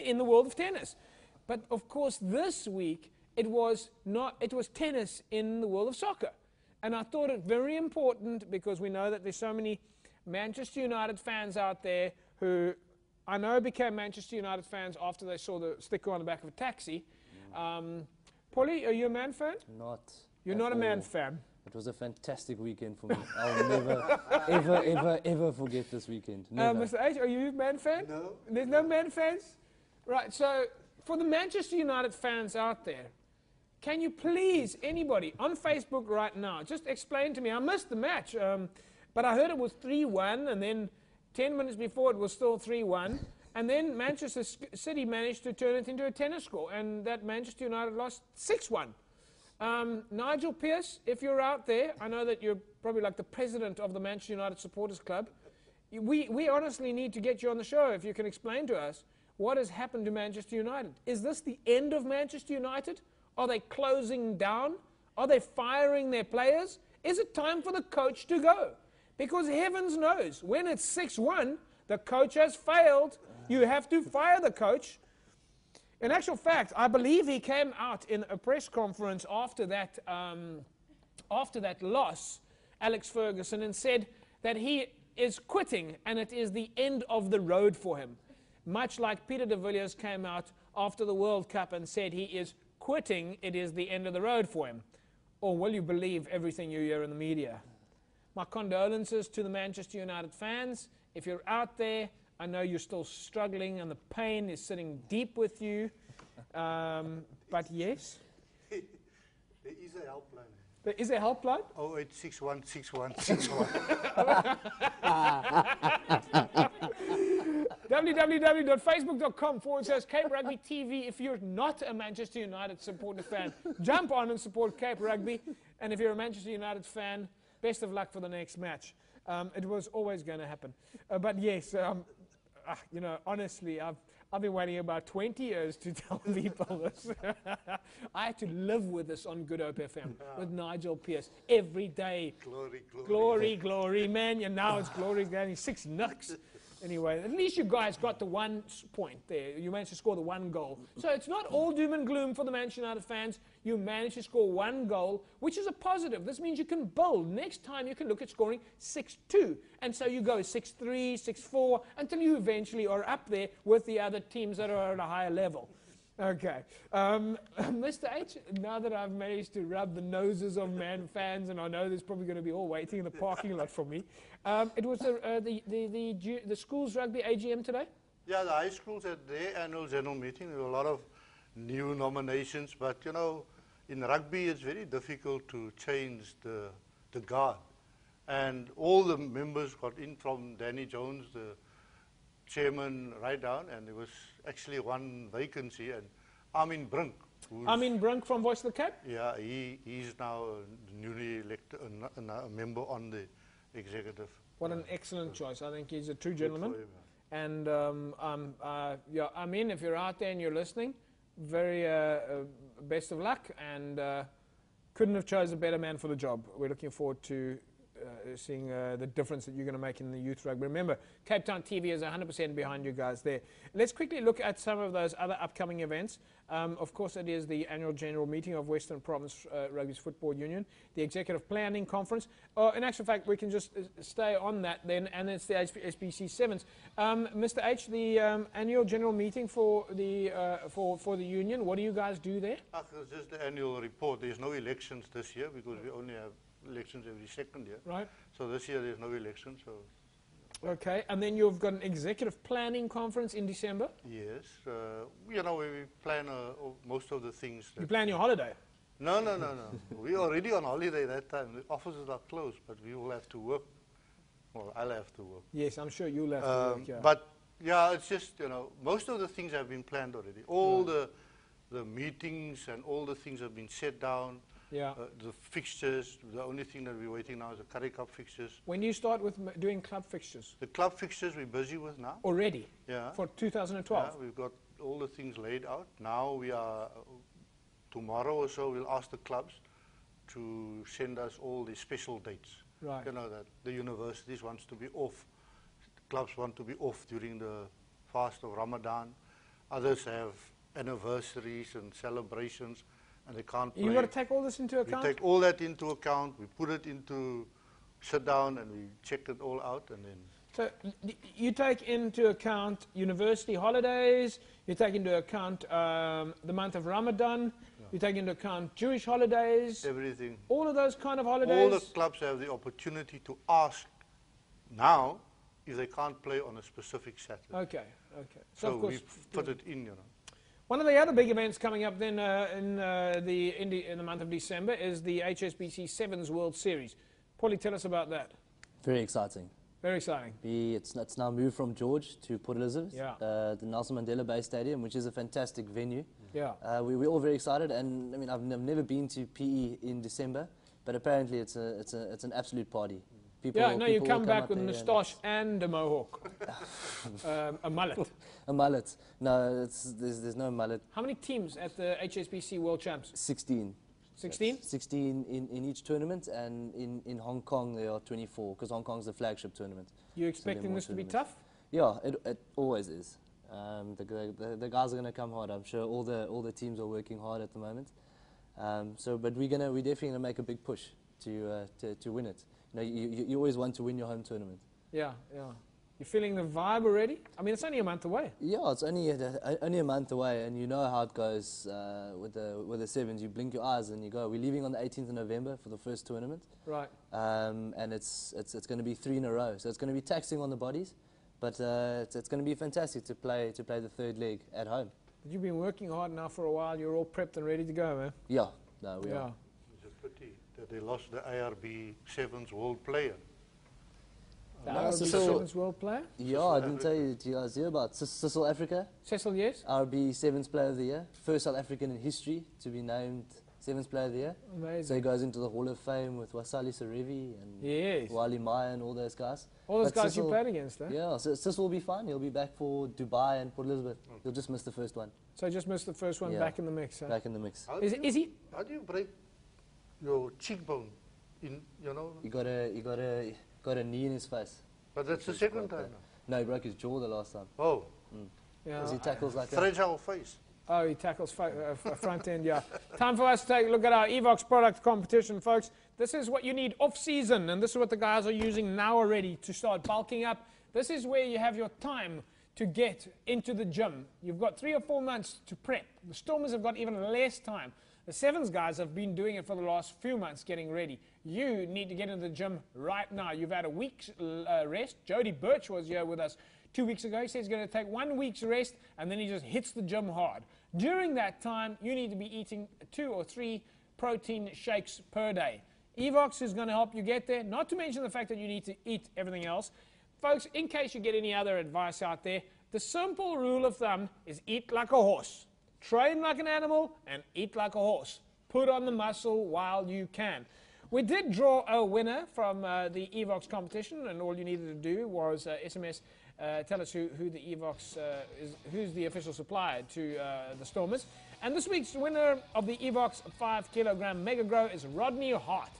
in the world of tennis. But, of course, this week, it was tennis in the world of soccer. And I thought it very important, because we know that there's so many Manchester United fans out there who I know became Manchester United fans after they saw the sticker on the back of a taxi. Mm. Paulie, are you a Man fan? Not. You're not a Man fan? It was a fantastic weekend for me. I'll never, ever, ever, ever forget this weekend. Mr. H, are you a Man fan? No. There's no Man fans? Right, so for the Manchester United fans out there, can you please, anybody, on Facebook right now, just explain to me. I missed the match, but I heard it was 3-1, and then 10 minutes before it was still 3-1, and then Manchester City managed to turn it into a tennis score, and that Manchester United lost 6-1. Nigel Pearce, if you're out there, I know that you're probably like the president of the Manchester United Supporters Club. We honestly need to get you on the show if you can explain to us what has happened to Manchester United. Is this the end of Manchester United? Are they closing down? Are they firing their players? Is it time for the coach to go? Because heavens knows, when it's 6-1, the coach has failed. You have to fire the coach. In actual fact, I believe he came out in a press conference after that loss, Alex Ferguson, and said that he is quitting and it is the end of the road for him. Much like Peter de Villiers came out after the World Cup and said he is quitting, it is the end of the road for him. Or will you believe everything you hear in the media? My condolences to the Manchester United fans. If you're out there, I know you're still struggling and the pain is sitting deep with you. But yes? There is a helpline. There is a helpline? 0861 61 61. www.facebook.com/Cape Rugby TV. If you're not a Manchester United supporter fan, jump on and support Cape Rugby. And if you're a Manchester United fan, best of luck for the next match. It was always going to happen. But yes, you know, honestly, I've been waiting about 20 years to tell people this. I had to live with this on Good Hope FM with Nigel Pearce every day. Glory, glory. Glory, glory, man. And now it's glory, glory. 6 knocks. Anyway, at least you guys got the 1 point there. You managed to score the 1 goal. So it's not all doom and gloom for the Manchester United fans. You managed to score 1 goal, which is a positive. This means you can build. Next time you can look at scoring 6-2. And so you go 6-3, 6-4, until you eventually are up there with the other teams that are at a higher level. Okay. Mr. H, now that I've managed to rub the noses of Man fans, and I know there's probably going to be all waiting in the parking lot for me, it was the school's rugby AGM today? Yeah, the high schools had their annual general meeting. There were a lot of new nominations, but, you know, in rugby it's very difficult to change the guard. And all the members got in, from Danny Jones, the chairman, right down, and there was actually 1 vacancy, and Armin Brink. Armin Brink from Voice of the Cape? Yeah, he's now a newly elected a member on the executive. What an excellent choice. I think he's a true gentleman. And yeah, I mean, if you're out there and you're listening, very best of luck, and couldn't have chosen a better man for the job. We're looking forward to seeing the difference that you're going to make in the youth rugby. Remember, Cape Town TV is 100% behind you guys there. Let's quickly look at some of those other upcoming events. Of course, it is the annual general meeting of Western Province Rugby's Football Union, the Executive Planning Conference. In actual fact, we can just stay on that then, and it's the SPC Sevens. Mr. H, the annual general meeting for the union. What do you guys do there? It's just the annual report. There's no elections this year because we only have elections every second year. Right. So this year there's no election. So. Okay, and then you've got an executive planning conference in December? Yes. You know, we plan most of the things. You plan your holiday? No, no, no, no. We're already on holiday that time. The offices are closed, but we will have to work. Well, I'll have to work. Yes, I'm sure you'll have to work, yeah. But, yeah, it's just, you know, most of the things have been planned already. All the meetings and all the things have been set down. Yeah. The fixtures, the only thing that we're waiting now is the Currie Cup fixtures. When do you start with doing club fixtures? The club fixtures we're busy with now. Already? Yeah. For 2012? Yeah, we've got all the things laid out. Now we are, tomorrow or so, we'll ask the clubs to send us all the special dates. Right. You know that the universities wants to be off. Clubs want to be off during the fast of Ramadan. Others have anniversaries and celebrations. And they can't play. You've got to take all this into account? We take all that into account, we put it into sit down and we check it all out and then... So you take into account university holidays, you take into account the month of Ramadan, yeah. You take into account Jewish holidays... Everything. All of those kind of holidays? All the clubs have the opportunity to ask now if they can't play on a specific Saturday. Okay, okay. So of course we put it in, you know. One of the other big events coming up then in the month of December is the HSBC Sevens World Series. Paulie, tell us about that. Very exciting. Very exciting. It's now moved from George to Port Elizabeth, yeah. The Nelson Mandela Bay Stadium, which is a fantastic venue. Yeah. We're all very excited, and I mean I've never been to PE in December, but apparently it's an absolute party. People, yeah, no, you come back with a moustache and a mohawk. A mullet. A mullet. No, there's no mullet. How many teams at the HSBC World Champs? 16. 16? 16 in each tournament, and in Hong Kong there are 24, because Hong Kong's the flagship tournament. You're expecting this to be tough? Yeah, it always is. The guys are going to come hard. I'm sure all the teams are working hard at the moment. But we're definitely going to make a big push to win it. No, you always want to win your home tournament. Yeah, yeah. You're feeling the vibe already? I mean, it's only a month away. Yeah, it's only a month away, and you know how it goes with the sevens. You blink your eyes and you go. We're leaving on the 18th of November for the first tournament. Right. And it's going to be 3 in a row, so it's going to be taxing on the bodies, but it's going to be fantastic to play the third leg at home. But you've been working hard now for a while. You're all prepped and ready to go, man. Yeah, no, we are. It's a pity that they lost the ARB Sevens World Player. The ARB Sevens World Player? Yeah, I didn't tell you, do you guys hear about Cecil Africa? Cecil, yes. ARB Sevens Player of the Year. First South African in history to be named Sevens Player of the Year. Amazing. So he goes into the Hall of Fame with Wasali Sarevi and yes. Wali Maya and all those guys. All those guys you played against, eh? Yeah, so Cecil will be fine. He'll be back for Dubai and Port Elizabeth. Okay. He'll just miss the first one. So just missed the first one, yeah. Back in the mix, eh? Back in the mix. How do you break your cheekbone, you know? He got a knee in his face. But that's the second time now. No, he broke his jaw the last time. Oh. Mm. Yeah. Because he tackles like that. Fragile face. Oh, he tackles front end, yeah. Time for us to take a look at our Evox product competition, folks. This is what you need off-season, and this is what the guys are using now already to start bulking up. This is where you have your time to get into the gym. You've got 3 or 4 months to prep. The Stormers have got even less time. The Sevens guys have been doing it for the last few months, getting ready. You need to get into the gym right now. You've had a week's rest. Jody Birch was here with us 2 weeks ago. He said he's going to take 1 week's rest, and then he just hits the gym hard. During that time, you need to be eating 2 or 3 protein shakes per day. Evox is going to help you get there, not to mention the fact that you need to eat everything else. Folks, in case you get any other advice out there, the simple rule of thumb is eat like a horse. Train like an animal and eat like a horse. Put on the muscle while you can. We did draw a winner from the Evox competition, and all you needed to do was SMS Tell us who the Evox is, who's the official supplier to the Stormers. And this week's winner of the Evox 5 kilogram Mega Grow is Rodney Hart.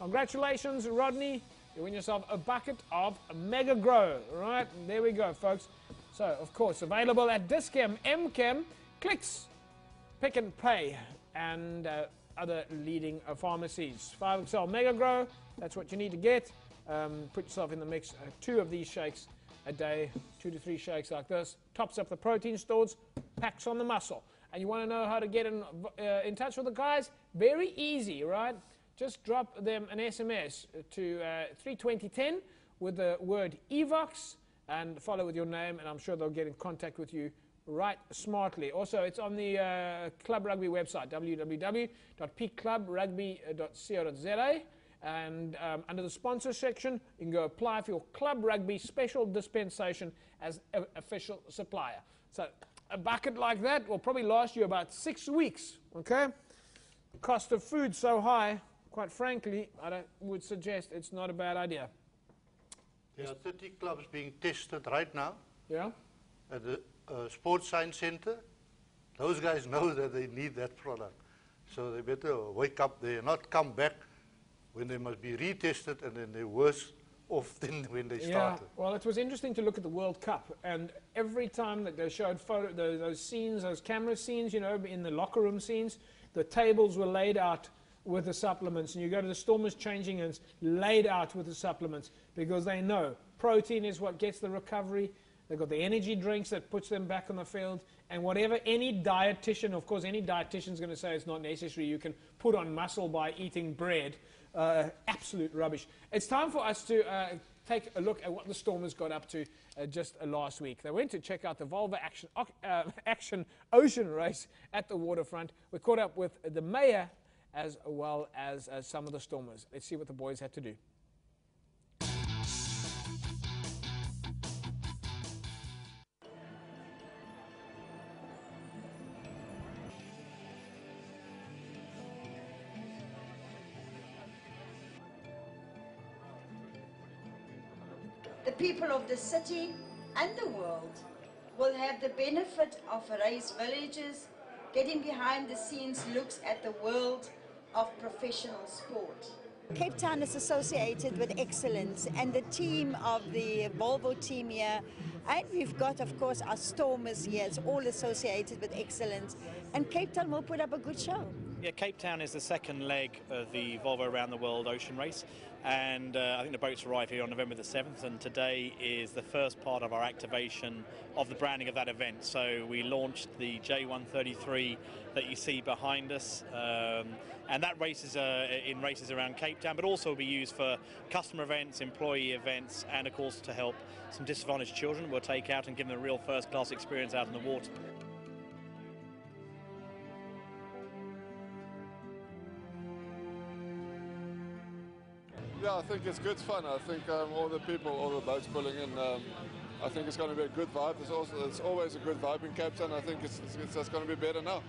Congratulations, Rodney. You win yourself a bucket of Mega Grow. Right, there we go, folks. So, of course, available at Dis-Chem, M-Chem, Clicks, Pick and Pay, and other leading pharmacies. 5XL Mega Grow, that's what you need to get. Put yourself in the mix. 2 of these shakes a day, 2 to 3 shakes like this. Tops up the protein stores, packs on the muscle. And you want to know how to get in touch with the guys? Very easy, right? Just drop them an SMS to 32010 with the word EVOX and follow with your name, and I'm sure they'll get in contact with you right smartly. Also, it's on the Club Rugby website, www.peakclubrugby.co.za, and under the sponsor section, you can go apply for your Club Rugby special dispensation as official supplier. So a bucket like that will probably last you about 6 weeks, okay? The cost of food so high, quite frankly, I would suggest it's not a bad idea. There are 30 clubs being tested right now. Yeah. At the Sports Science Center. Those guys know that they need that product. So they better wake up there, not come back when they must be retested and then they're worse off than when they started. Well, it was interesting to look at the World Cup, and every time that they showed those scenes, those camera scenes, you know, in the locker room scenes, the tables were laid out with the supplements, and you go to the Stormers changing rooms laid out with the supplements, because they know protein is what gets the recovery. They've got the energy drinks that puts them back on the field, and whatever any dietitian, of course any dietitian's going to say it's not necessary, you can put on muscle by eating bread. Absolute rubbish. It's time for us to take a look at what the Stormers got up to just last week. They went to check out the Volvo Action Ocean Race at the waterfront. We caught up with the mayor as well as some of the Stormers. Let's see what the boys had to do. The people of the city and the world will have the benefit of Ray's Villages getting behind the scenes looks at the world of professional sport. Cape Town is associated with excellence, and the team of the Volvo team here, and we've got of course our Stormers here, it's all associated with excellence, and Cape Town will put up a good show. Yeah, Cape Town is the second leg of the Volvo Around the World Ocean Race, and I think the boats arrive here on November the 7th, and today is the first part of our activation of the branding of that event. So we launched the J133 that you see behind us, and that race is in races around Cape Town, but also will be used for customer events, employee events, and of course to help some disadvantaged children we'll take out and give them a real first-class experience out in the water. Yeah, I think it's good fun. I think all the people, all the boats pulling in, I think it's going to be a good vibe. It's always a good vibe in Cape Town. I think that's going to be better now.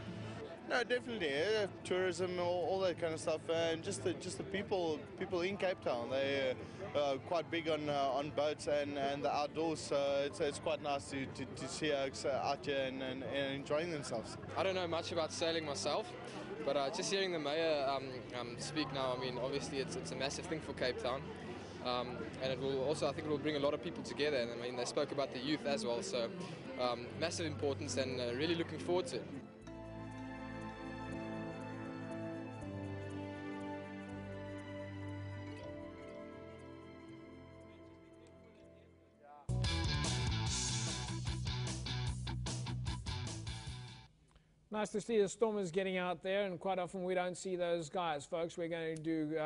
No, definitely. Yeah. Tourism, all that kind of stuff, and just the people in Cape Town. They are quite big on boats and the outdoors. So it's quite nice to see us out here and enjoying themselves. I don't know much about sailing myself, but just hearing the mayor speak now, I mean, obviously it's a massive thing for Cape Town, and it will also, I think, it will bring a lot of people together. And I mean, they spoke about the youth as well, so massive importance, and really looking forward to it. Nice to see the Stormers getting out there, and quite often we don't see those guys, folks. We're going to do,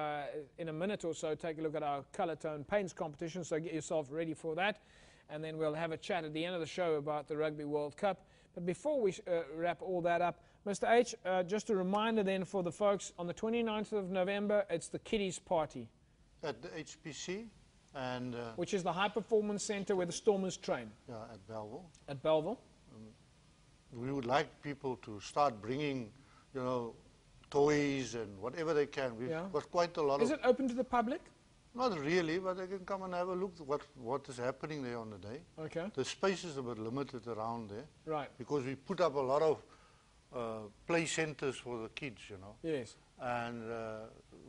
in a minute or so, take a look at our colour tone paints competition, so get yourself ready for that. And then we'll have a chat at the end of the show about the Rugby World Cup. But before we wrap all that up, Mr. H, just a reminder then for the folks, on the 29th of November, it's the Kiddies Party. At the HPC. And which is the High Performance Centre where the Stormers train. Yeah, at Bellville. At Bellville. We would like people to start bringing, you know, toys and whatever they can. We've got quite a lot. Is it open to the public? Not really, but I can come and have a look at what is happening there on the day. Okay. The space is a bit limited around there. Right. Because we put up a lot of play centers for the kids, you know. Yes. And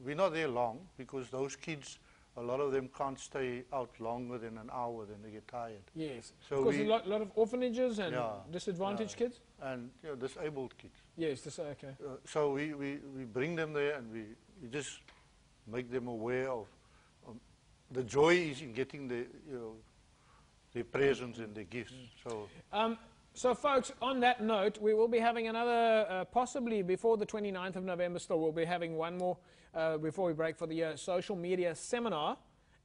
we're not there long because those kids, a lot of them can't stay out longer than an hour, then they get tired. Yes. So because a lot of orphanages and disadvantaged kids? And disabled kids. Yes, okay. So we bring them there and we just make them aware of the joy is in getting their presents and their gifts. So, so folks, on that note, we will be having another, possibly before the 29th of November still, we'll be having one more before we break for the year, social media seminar.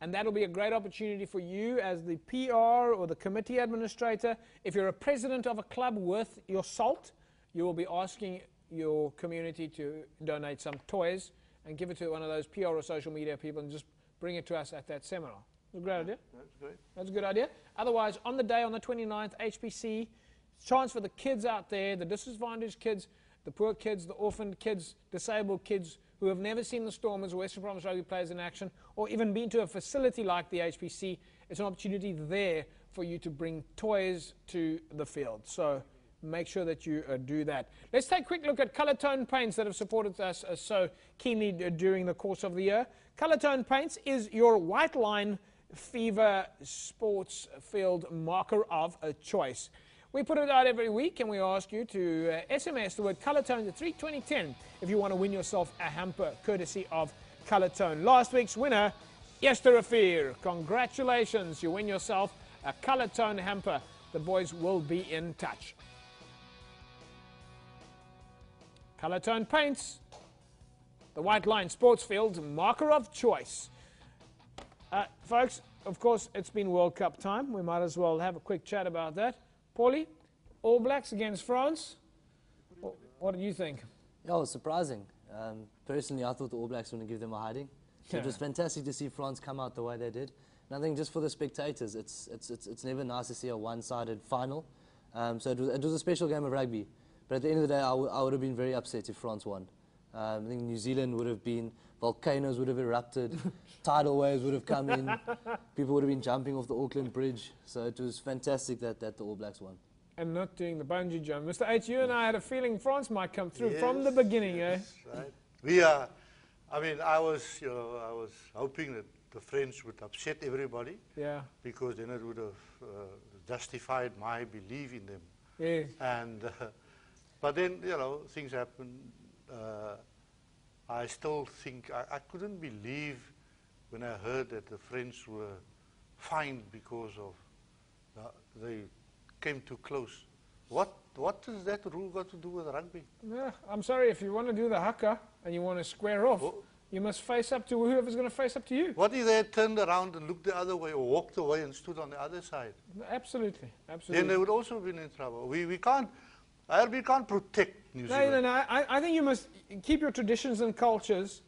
And that'll be a great opportunity for you as the PR or the committee administrator. If you're a president of a club worth your salt, you will be asking your community to donate some toys and give it to one of those PR or social media people and just bring it to us at that seminar. That's a great idea. That's great. That's a good idea. Otherwise, on the day, on the 29th, HPC, chance for the kids out there, the disadvantaged kids, the poor kids, the orphaned kids, disabled kids who have never seen the Stormers or Western Province rugby players in action or even been to a facility like the HPC. It's an opportunity there for you to bring toys to the field. So make sure that you do that. Let's take a quick look at colour tone paints that have supported us so keenly during the course of the year. Colour tone paints is your white line fever sports field marker of a choice. We put it out every week and we ask you to SMS the word colour tone to 32010 if you want to win yourself a hamper courtesy of colour tone. Last week's winner, Yester Rafir. Congratulations, you win yourself a colour tone hamper. The boys will be in touch. Colour tone paints, the white line sports field marker of choice. Folks, of course, it's been World Cup time. We might as well have a quick chat about that. Paulie, All Blacks against France. What do you think? Yeah, it was surprising. Personally, I thought the All Blacks were going to give them a hiding. So yeah. It was fantastic to see France come out the way they did. And I think just for the spectators, it's never nice to see a one-sided final. So it was a special game of rugby. But at the end of the day, I would have been very upset if France won. I think New Zealand would have been, volcanoes would have erupted, tidal waves would have come in, people would have been jumping off the Auckland Bridge. So it was fantastic that the All Blacks won. And not doing the bungee jump. Mr. H, you and I had a feeling France might come through from the beginning, eh? Right. We are, I mean, I was hoping that the French would upset everybody. Yeah. Because then it would have justified my belief in them. Yeah. And... but then, you know, things happen. I still think, I couldn't believe when I heard that the French were fined because of, they came too close. What does that rule got to do with rugby? Yeah, I'm sorry, if you want to do the haka and you want to square off, you must face up to whoever's going to face up to you. What if they had turned around and looked the other way or walked away and stood on the other side? Absolutely, absolutely. Then they would also have been in trouble. We can't. We can't protect New Zealand. No. I think you must keep your traditions and cultures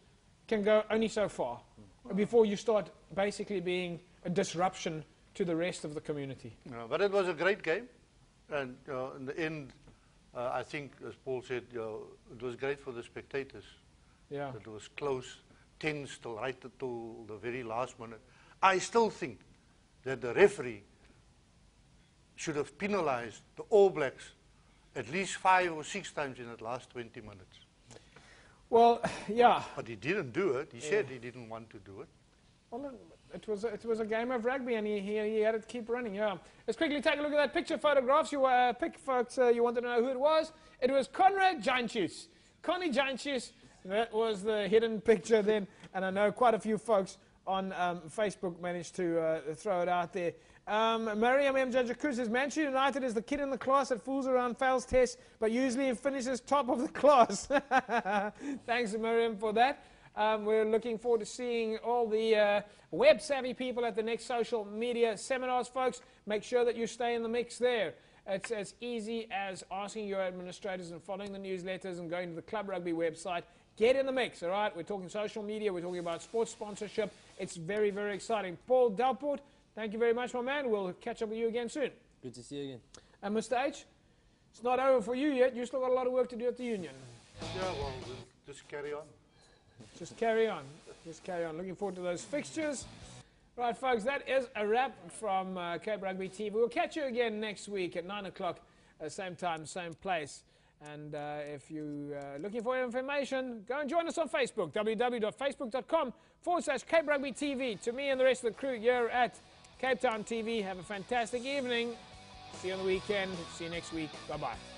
can go only so far before you start basically being a disruption to the rest of the community. No, but it was a great game. And in the end, I think, as Paul said, it was great for the spectators. Yeah. It was close, tense till right till the very last minute. I still think that the referee should have penalized the All Blacks at least 5 or 6 times in the last 20 minutes. Well, yeah. But he didn't do it. He said he didn't want to do it. Well, it was a game of rugby, and he had it keep running. Yeah. Let's quickly take a look at that picture photographs. You pick, folks. You wanted to know who it was. It was Conrad Jantius. Connie Jantius. That was the hidden picture then. And I know quite a few folks on Facebook managed to throw it out there. Mariam M. Jajakuz says, Manchester United is the kid in the class that fools around, fails tests, but usually finishes top of the class. Thanks, Mariam, for that. We're looking forward to seeing all the web-savvy people at the next social media seminars, folks. Make sure that you stay in the mix there. It's as easy as asking your administrators and following the newsletters and going to the Club Rugby website. Get in the mix, all right? We're talking social media. We're talking about sports sponsorship. It's very, very exciting. Paul Dalport, thank you very much, my man. We'll catch up with you again soon. Good to see you again. And Mr. H, it's not over for you yet. You've still got a lot of work to do at the union. Yeah, well, just carry on. Just carry on. Just carry on. Looking forward to those fixtures. Right, folks, that is a wrap from Cape Rugby TV. We'll catch you again next week at 9 o'clock, same time, same place. And if you're looking for information, go and join us on Facebook, www.facebook.com/Cape Rugby TV. To me and the rest of the crew here at Cape Town TV, have a fantastic evening. See you on the weekend. See you next week. Bye-bye.